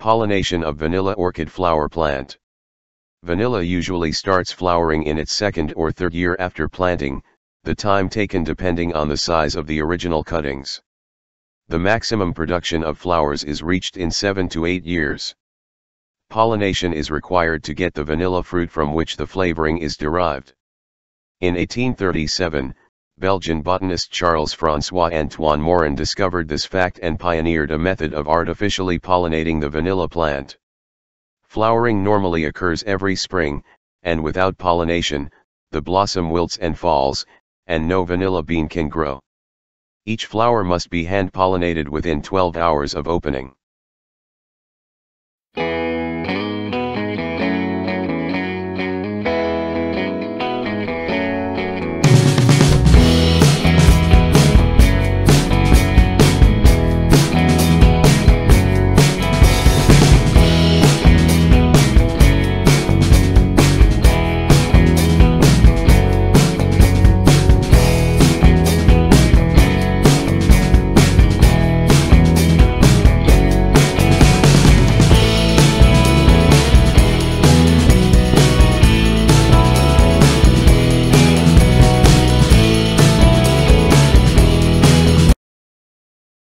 Pollination of vanilla orchid flower plant. Vanilla usually starts flowering in its second or third year after planting, the time taken depending on the size of the original cuttings. The maximum production of flowers is reached in 7 to 8 years. Pollination is required to get the vanilla fruit from which the flavoring is derived. In 1837, Belgian botanist Charles-François-Antoine Morren discovered this fact and pioneered a method of artificially pollinating the vanilla plant. Flowering normally occurs every spring, and without pollination, the blossom wilts and falls, and no vanilla bean can grow. Each flower must be hand-pollinated within 12 hours of opening.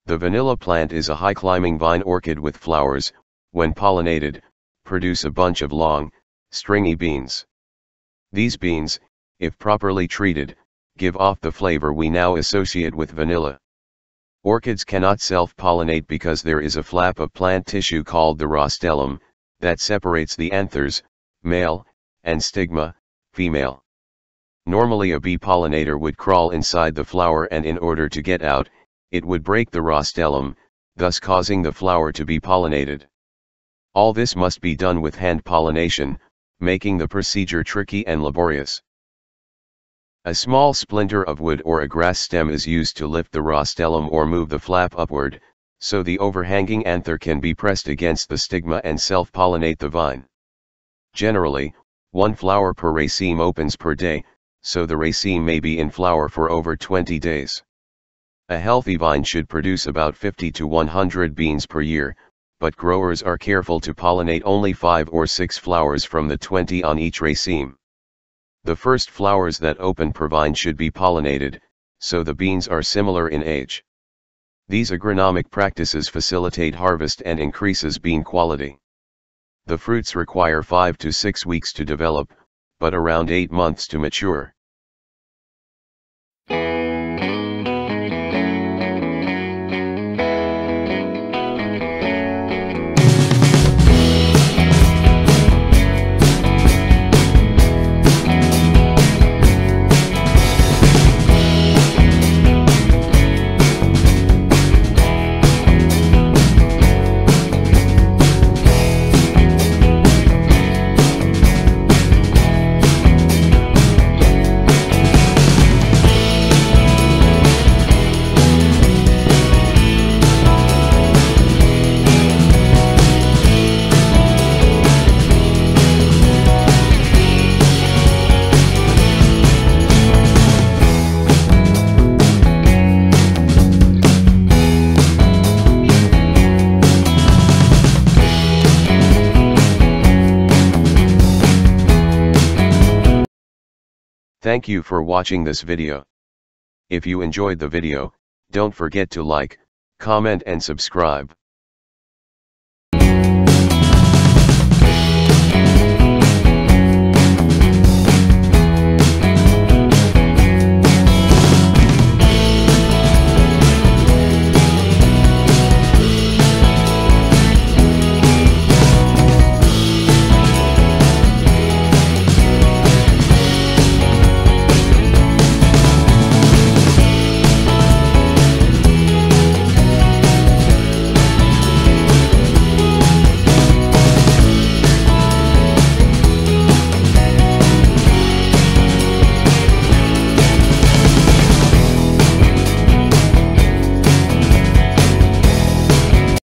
The vanilla plant is a high-climbing vine orchid with flowers, when pollinated, produce a bunch of long, stringy beans. These beans, if properly treated, give off the flavor we now associate with vanilla. Orchids cannot self-pollinate because there is a flap of plant tissue called the rostellum, that separates the anthers, male, and stigma, female. Normally a bee pollinator would crawl inside the flower and in order to get out, it would break the rostellum, thus causing the flower to be pollinated. All this must be done with hand pollination, making the procedure tricky and laborious. A small splinter of wood or a grass stem is used to lift the rostellum or move the flap upward, so the overhanging anther can be pressed against the stigma and self-pollinate the vine. Generally, one flower per raceme opens per day, so the raceme may be in flower for over 20 days. A healthy vine should produce about 50 to 100 beans per year, but growers are careful to pollinate only 5 or 6 flowers from the 20 on each raceme. The first flowers that open per vine should be pollinated, so the beans are similar in age. These agronomic practices facilitate harvest and increases bean quality. The fruits require 5 to 6 weeks to develop, but around 8 months to mature. Thank you for watching this video. If you enjoyed the video, don't forget to like, comment and subscribe.